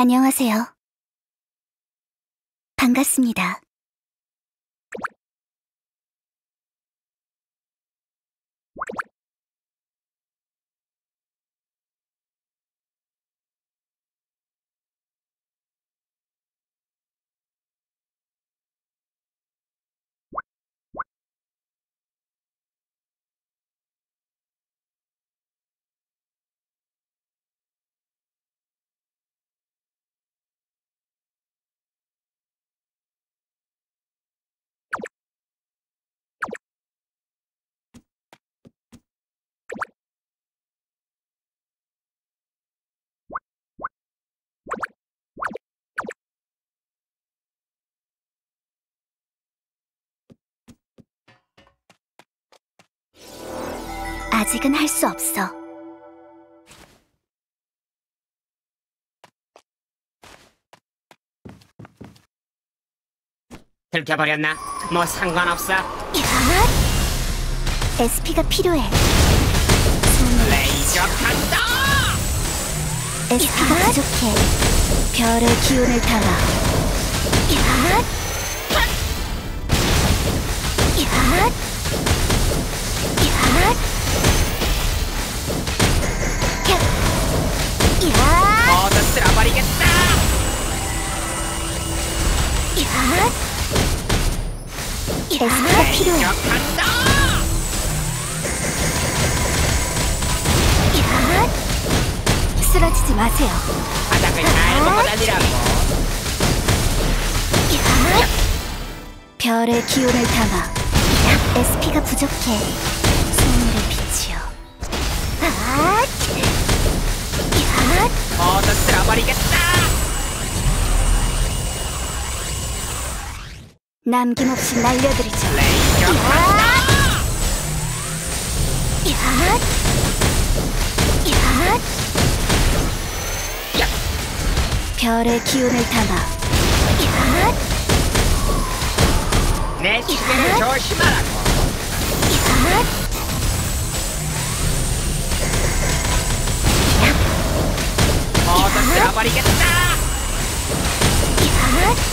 안녕하세요. 반갑습니다. 아직은 할 수 없어. 들켜버렸나? 뭐 상관없어. 야! SP가 필요해. 레이저 간다! SP가 부족해. 별의 기운을 담아. 야! 야! 야! 어, 다 쓸어버리겠다! 야! SP가 필요해. 야! 쓰러지지 마세요. 바닥을 잘 먹고 다니라고. 야! 별의 기운을 담아. 야! SP가 부족해. 소멸의 빛이여. 어서 쓸어버리겠다! 남김없이 날려드리죠. 레이저 간다! 야! 야! 야! 별의 기운을 담아. 야! 내 시계를 조심하라고! 야! 어서 쓸어버리겠다! 야! 야!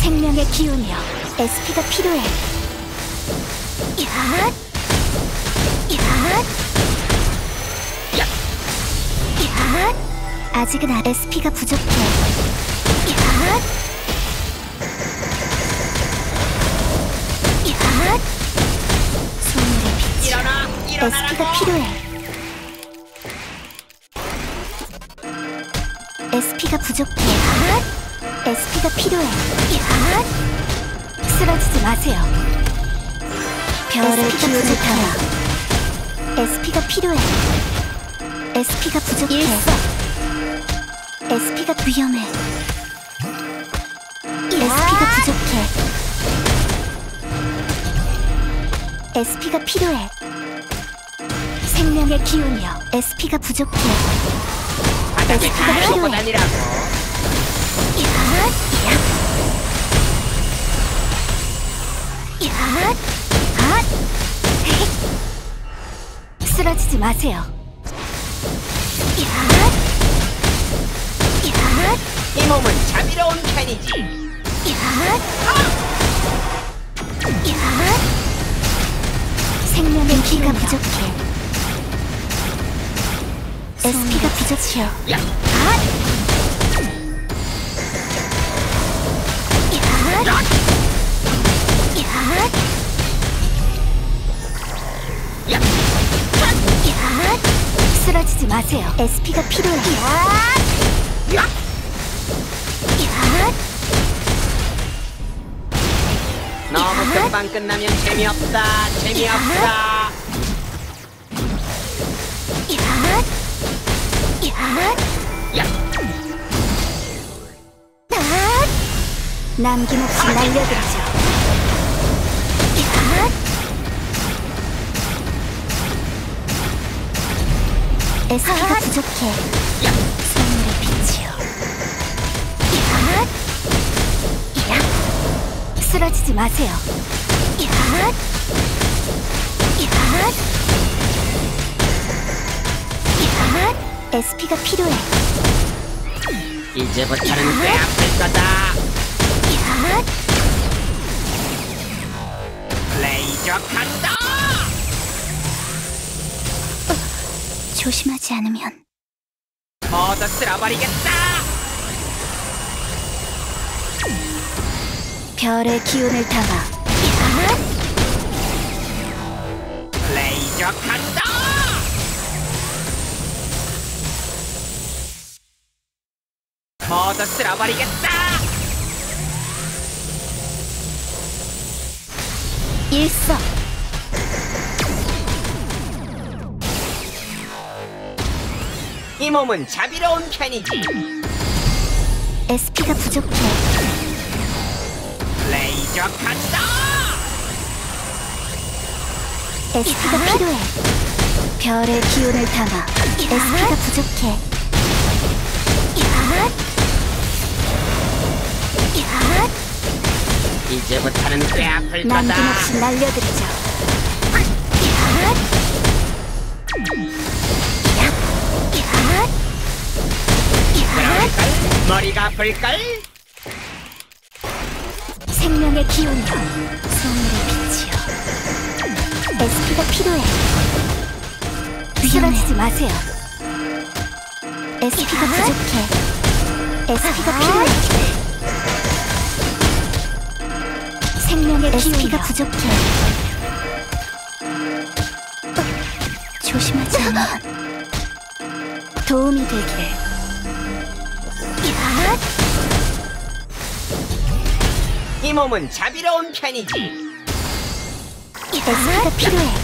생명의 기운이여. SP가 필요해. 야! 야! 야! 야! 아직은 SP가 부족해. 야! 야! 소멸의 빛. 일어나! 일어나라고! SP가 필요해. SP가 부족해. SP가 필요해. 쓰러지지 마세요. 별의 기운을 담아. SP가 필요해. SP가 부족해. SP가 위험해. SP가 부족해. SP가 필요해. 생명의 기운이여. SP가 부족해. SP가 필요해. 아니라고. 야! 아! 쓰러지지 마세요. 야! 야! 이 몸은 자비로운 편이지. 야! 아! 야! 생명의 기가 부족해. SP가 부족해요. 야! 아! 야! 야! 야! 쓰러지지 마세요. SP가 필요해. 야! 야! 너무 금방 끝나면 재미없다. 재미없다. 야! 남김없이 날려드리죠. SP가 부족해. 야! 소멸의 빛이요. 야! 야! 쓰러지지 마세요. 야! 야! 야! SP가 필요해. 이제부터는 내 앞을 거다. 레이저 간다. 조심하지 않으면 얻어 쓸어버리겠다. 별의 기운을 담아. 레이저 간다. 얻어 쓸어버리겠다. 일석. 이 몸은 자비로운 편이지. SP가 부족해. 레이저 간다. SP가 필요해. 별의 기운을 담아. SP가 부족해. 이제부터는 꽤 아플 거다. 남김없이 날려드리죠. 그럴걸? 머리가 아플걸? 생명의 기운이 소멸의 빛이요. SP가 필요해. 쓰러지지 마세요. SP가 부족해. SP가 필요해. 생명의 SP가 부족해. 조심하지 않으면 도움이 되길. 이 몸은 자비로운 편이지. SP가 필요해.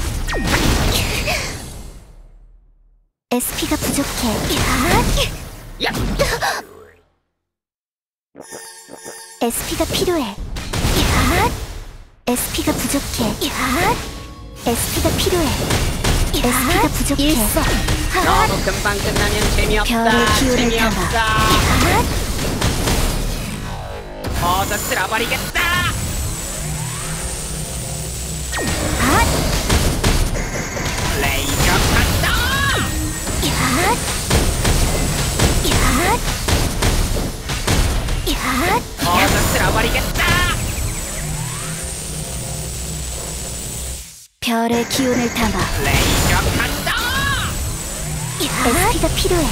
SP가 부족해. SP가 필요해. SP가 부족해. SP가 필요해. SP가 부족해. 너무 금방 끝나면 재미없다. 별의 기운을 담아. 얻어 쓸어버리겠다. 레이저 간다. 얻어 쓸어버리겠다. 별의 기운을 담아. 레이저 간다. SP가 필요해.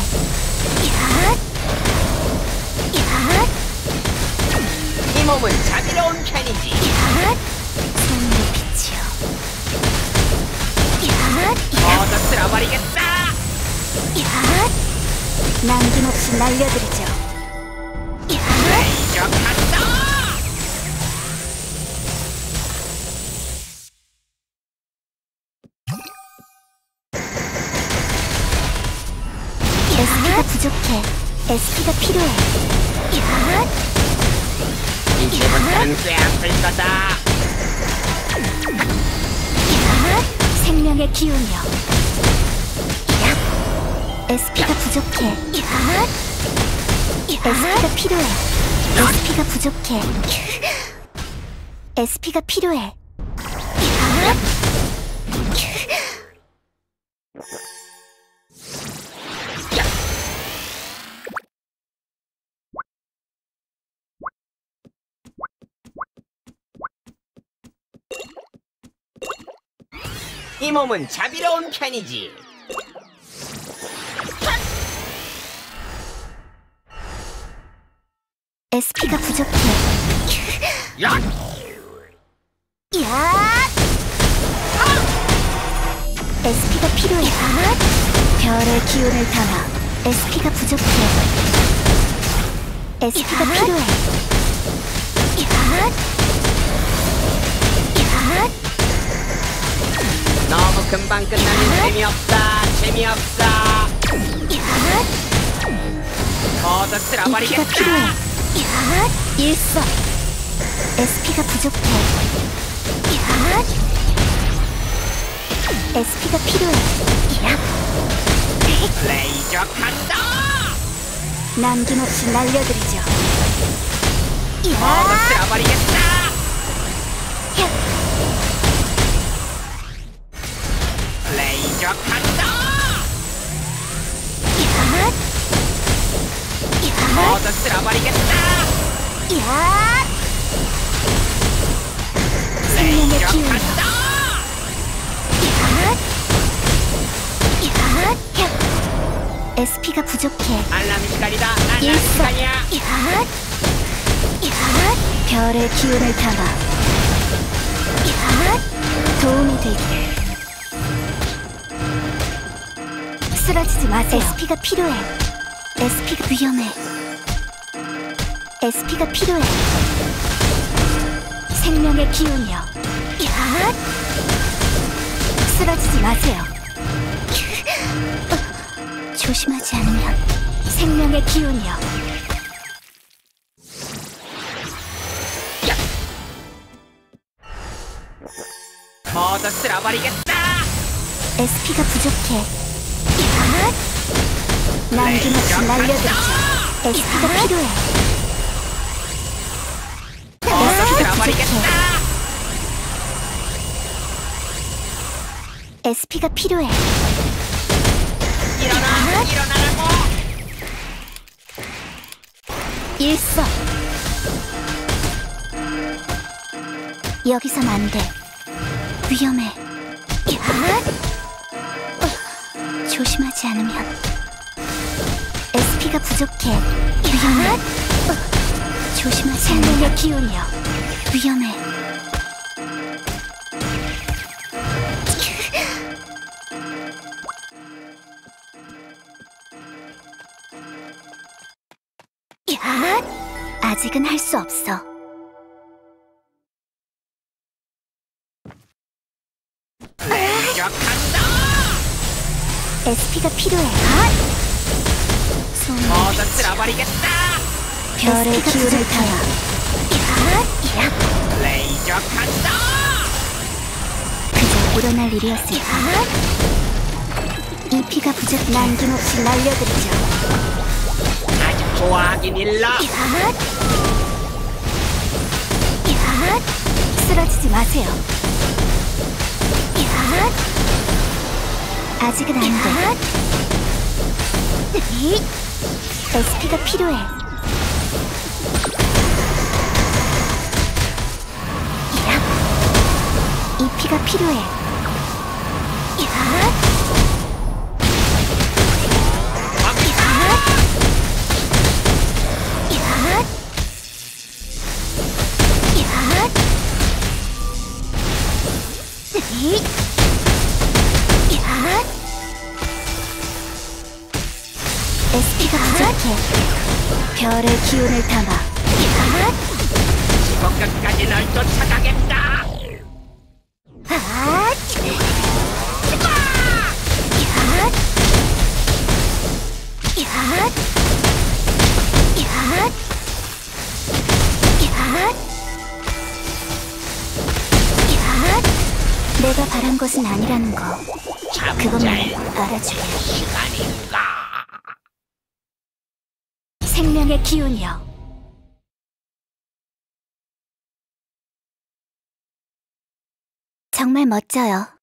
이 몸은 자비로운 편이지. 손의 빛이요. 얻어 쓸어버리겠다. 남김없이 날려드리죠. 레이저 간다. 부족해. SP가 필요해. 이제부터는 꽤 아플 거다. 생명의 기운이요. SP가 부족해. SP가 필요해. SP가 부족해. SP가 필요해. 이 몸은 자비로운 편이지. SP가 부족해. 야! 야! SP가 필요해. 별의 기운을 담아. SP가 부족해. SP가 필요해. 너무 금방 끝나는 재미없다. 재미없다. 얻어 쓸어버리겠다. 일석. SP가 부족해. SP가 필요해. 레이저 간다. 남김없이 날려드리죠. 얻어 쓸어버리겠다. 레이저 간다. 어서 쓸어버리겠다. 야! 생명의 기운. 야! SP가 부족해. 알람 시간이다. 알람 시간이야. 야! 별의 기운을 담아. 야! 도움이 되길. 쓰러지지 마세요. SP가 필요해. SP가 위험해. SP가 필요해. 생명의 기운이요. 야! 쓰러지지 마세요. 조심하지 않으면 생명의 기운이요. 야! 모두 쓸어버리겠다. SP가 부족해. 남김없이 날려들자. SP가 필요해. SP가 부족해. SP가 필요해. 일어나! 일어나라고! 일석! 여기선 안 돼. 위험해. 조심하지 않으면 SP가 부족해. 위험해. 조심하지 않으면 생명의 기운이요. 위험해. 야! 아직은 할 수 없어. SP가 필요해. 모두 쓸어버리겠다. 별의 기운을 타요. 야! 레이저 간다. 그저 일어날 일이었으니 이 피가 부족. 남김없이 날려드리죠. 아주 좋아하긴 일러. 야! 쓰러지지 마세요. 야! 아직은 안 돼. SP가 필요해. 이 피가 필요해. SP가 부족해. 별의 기운을 담아. 지구까지 날 쫓아가겠다. 내가 바란 것은 아니라는 거. 그것만 알아줄 시간인가? 생명의 기운이요. 정말 멋져요.